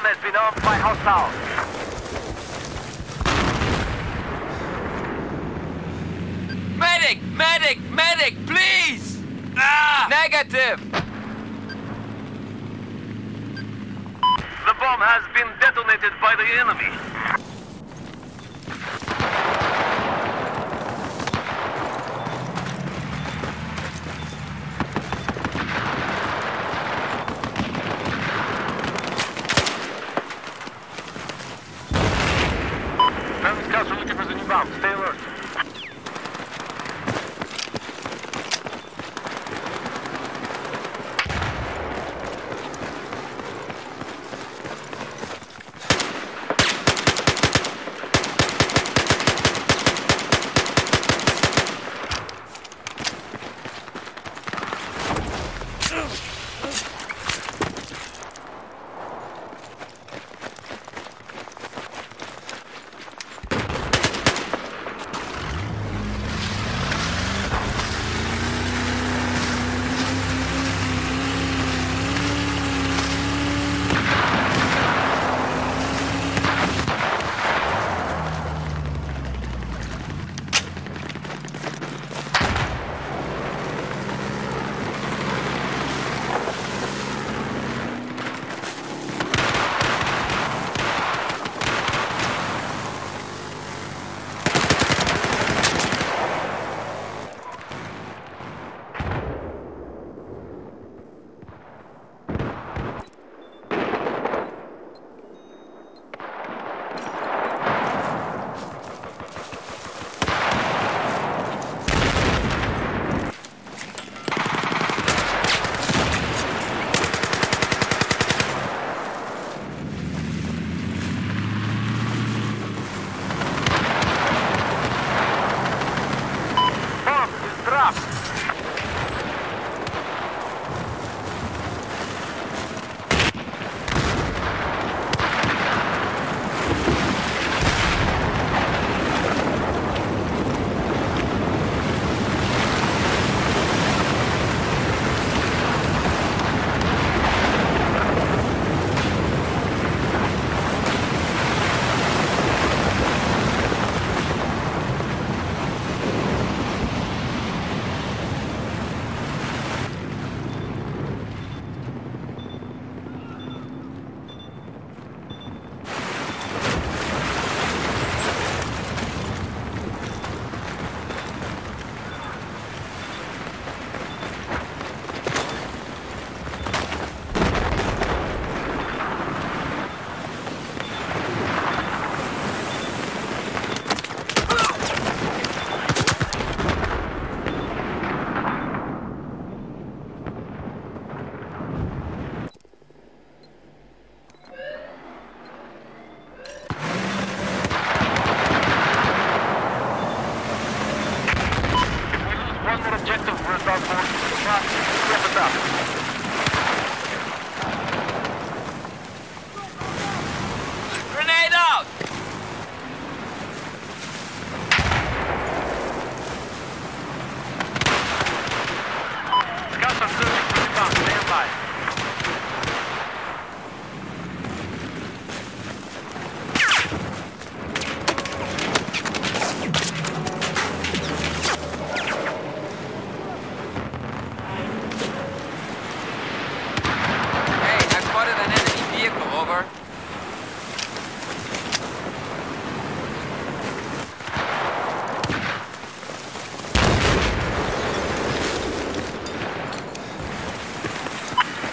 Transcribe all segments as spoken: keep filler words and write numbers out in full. Has been armed by hostiles. Medic! Medic! Medic! Please! Ah! Negative! The bomb has been detonated by the enemy. Friendly scouts are looking for the new bomb. Stay alert.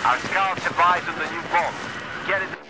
Our scouts advise on the new bomb. Get it.